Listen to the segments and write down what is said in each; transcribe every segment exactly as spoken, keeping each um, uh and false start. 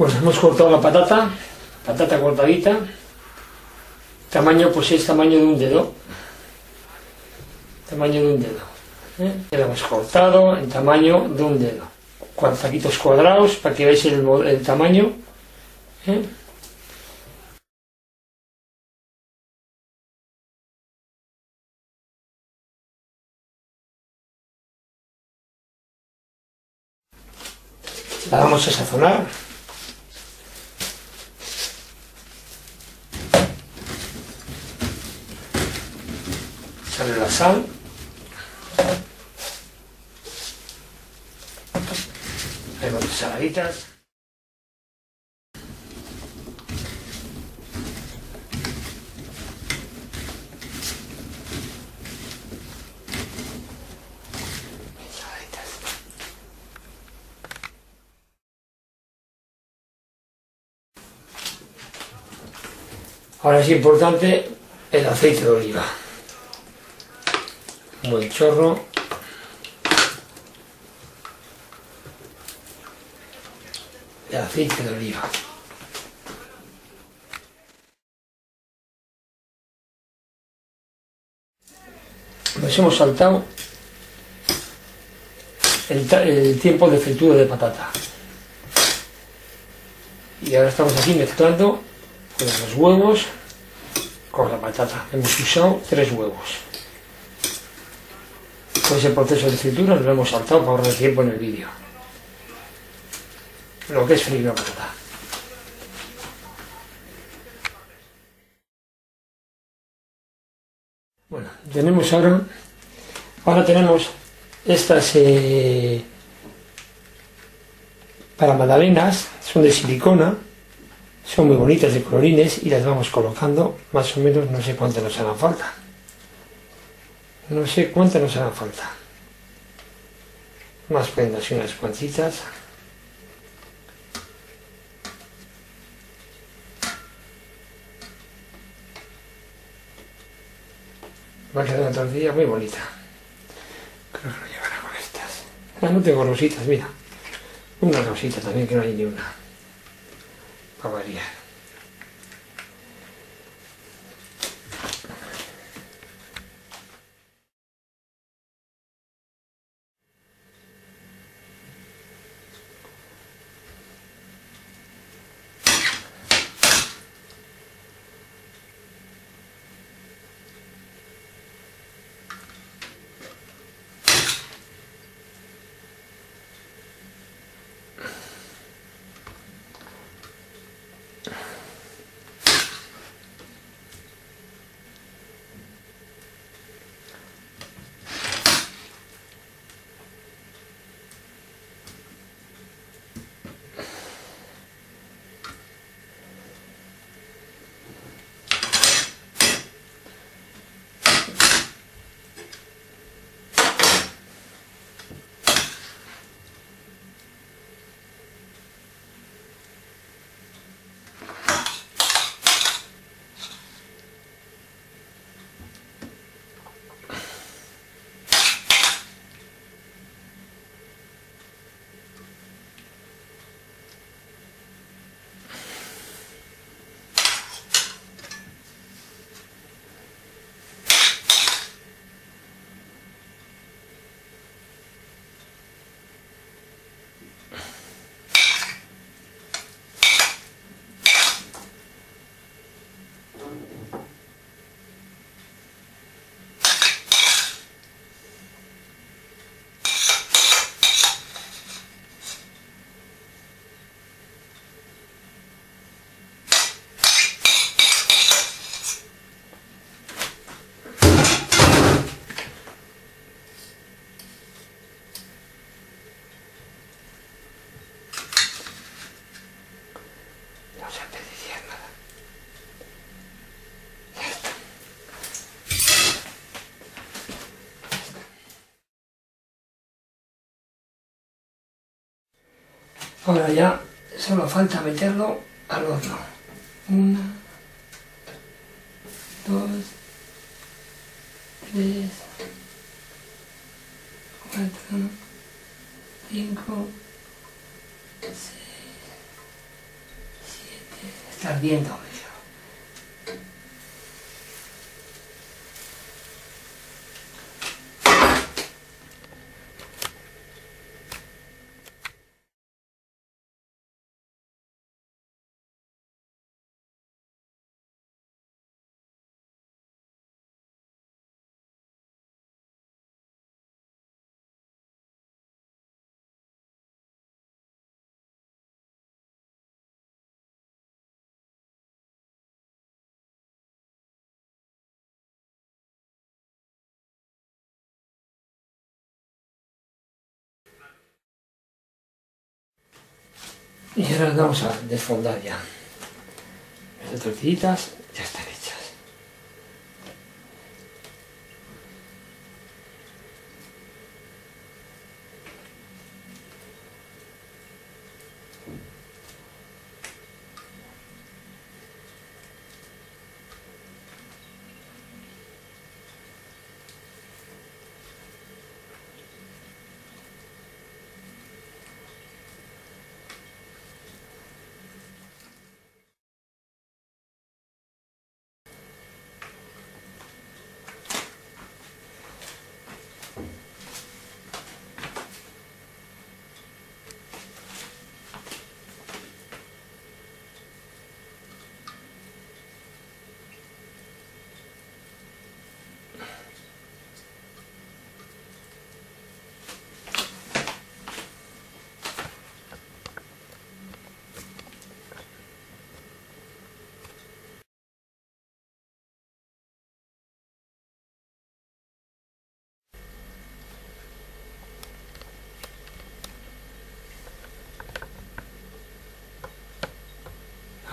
Bueno, hemos cortado la patata, patata cortadita, tamaño pues es tamaño de un dedo, tamaño de un dedo, ¿eh? La hemos cortado en tamaño de un dedo, cuatro taquitos cuadrados para que veáis el, el tamaño, ¿eh? La vamos a sazonar. Sale la sal. Hay dos saladitas. Ahora es importante el aceite de oliva. Un buen chorro. El aceite de oliva. Nos hemos saltado el, el tiempo de fritura de patata. Y ahora estamos aquí mezclando los huevos con la patata. Hemos usado tres huevos. Todo ese proceso de fritura lo hemos saltado para ahorrar tiempo en el vídeo. Lo que es freír la patata. Bueno, tenemos ahora, ahora tenemos estas eh, para magdalenas, son de silicona. Son muy bonitas de colorines y las vamos colocando más o menos, no sé cuántas nos harán falta. No sé cuántas nos harán falta. Más prendas y unas cuantitas. Va a quedar una tortilla muy bonita. Creo que lo llevará con estas. Ah, no tengo rositas, mira. Una rosita también, que no hay ni una. A variar. Ahora ya solo falta meterlo al horno. Una, dos, tres, cuatro, cinco, seis, estar bien doble. Y se las vamos a desfondar ya. Estas tortillitas ya están hechas.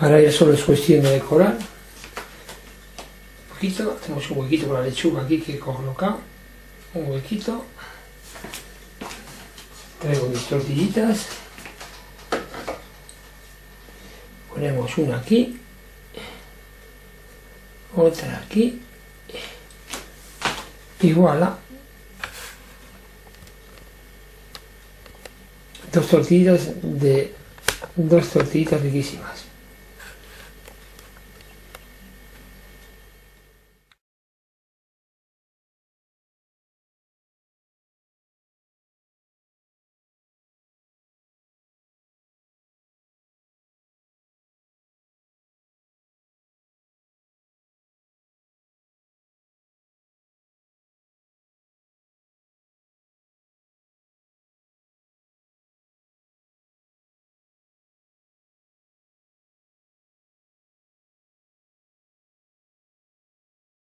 Ahora ya solo es cuestión de decorar un poquito. Tenemos un huequito con la lechuga aquí que he colocado, un huequito. Traigo mis tortillitas, ponemos una aquí, otra aquí y voilà, dos tortillitas de dos tortillitas riquísimas.